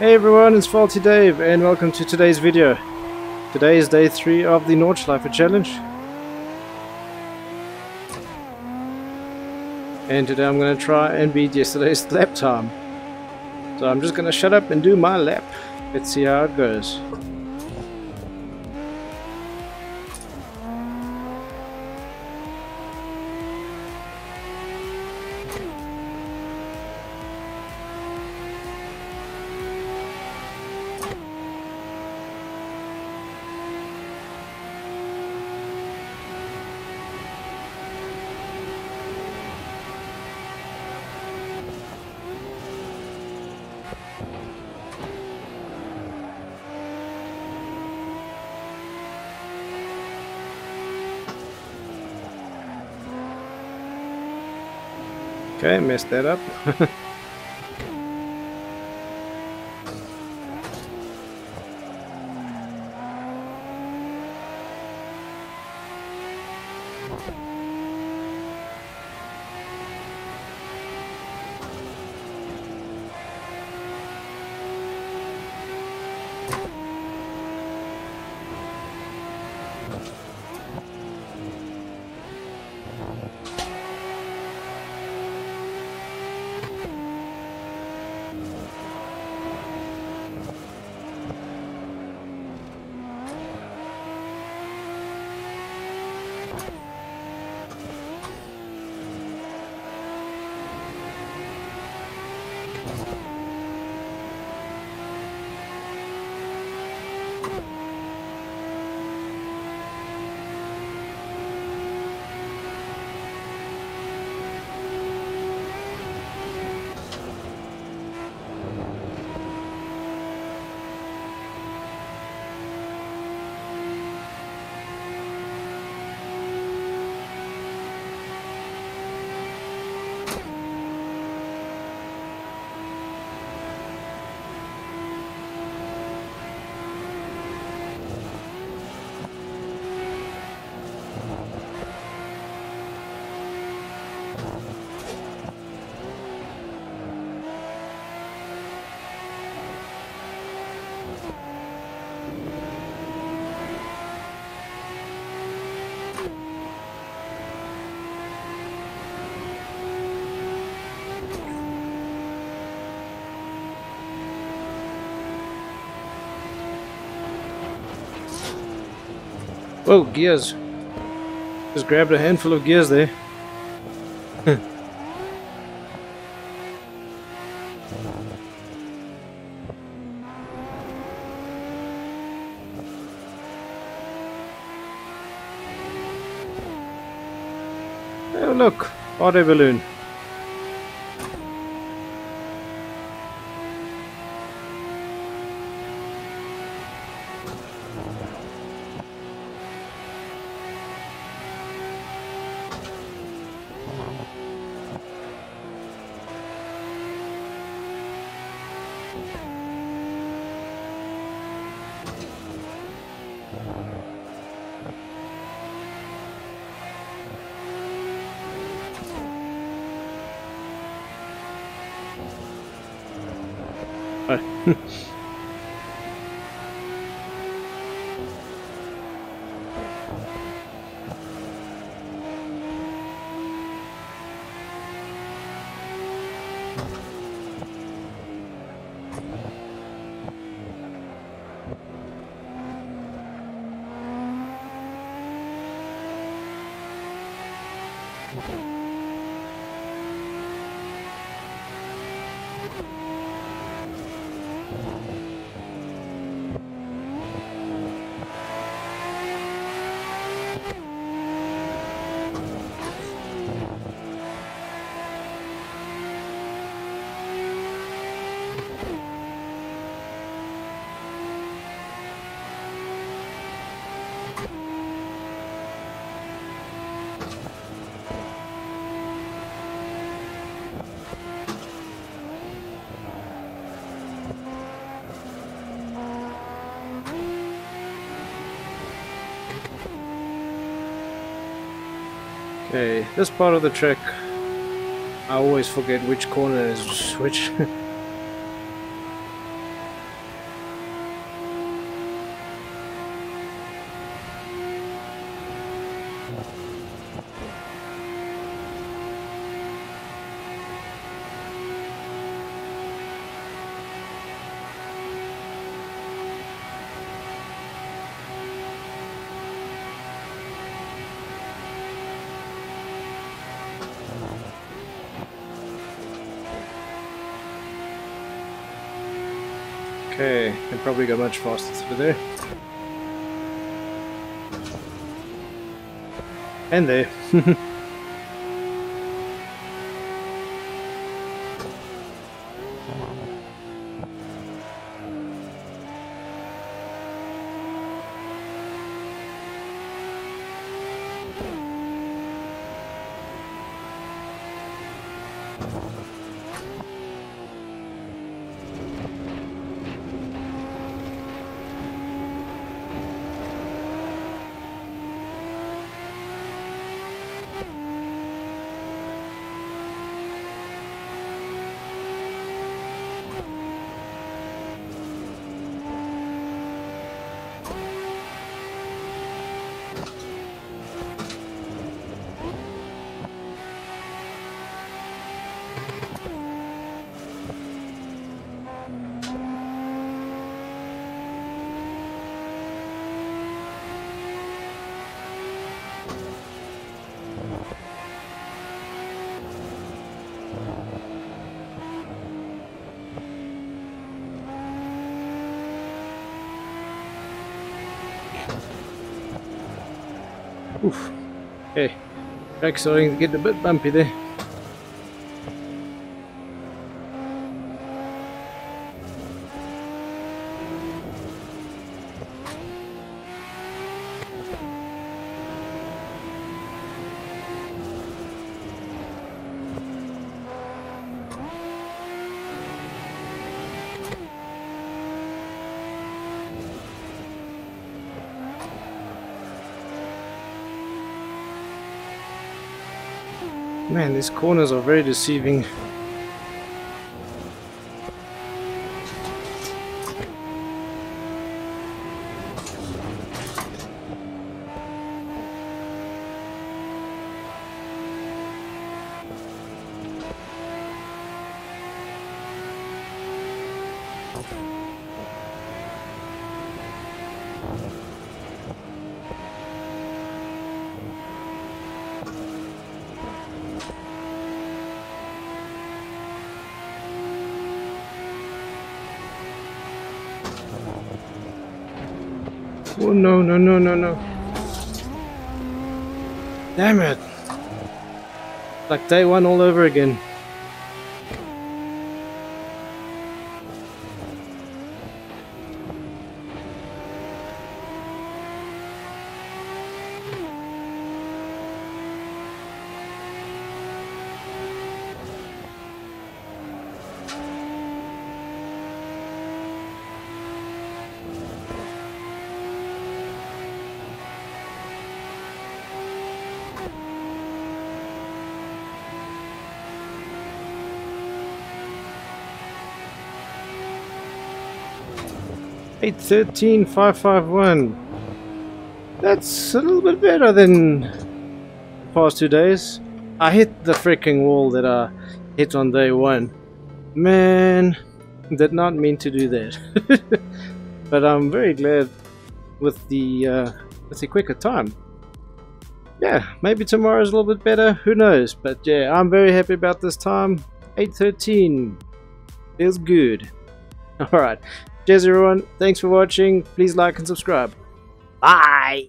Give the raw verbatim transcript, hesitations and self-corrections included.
Hey everyone, it's Faulty Dave and welcome to today's video. Today is day three of the Nordschleife challenge. And today I'm going to try and beat yesterday's lap time. So I'm just going to shut up and do my lap. Let's see how it goes. Okay, messed that up. Oh, gears. Just grabbed a handful of gears there. Oh look, water balloon. Okay, this part of the track, I always forget which corner is which. Okay, can probably go much faster through there. And there. Oof. Okay, track's starting to get a bit bumpy there. Man, these corners are very deceiving. Oh no, no, no, no, no. Damn it. Like day one all over again. eight thirteen five five one. That's a little bit better than the past two days. I hit the freaking wall that I hit on day one. Man, did not mean to do that. But I'm very glad with the uh, with the quicker time. Yeah, maybe tomorrow's a little bit better. Who knows? But yeah, I'm very happy about this time. eight thirteen feels good. All right. Cheers everyone, thanks for watching, please like and subscribe. Bye!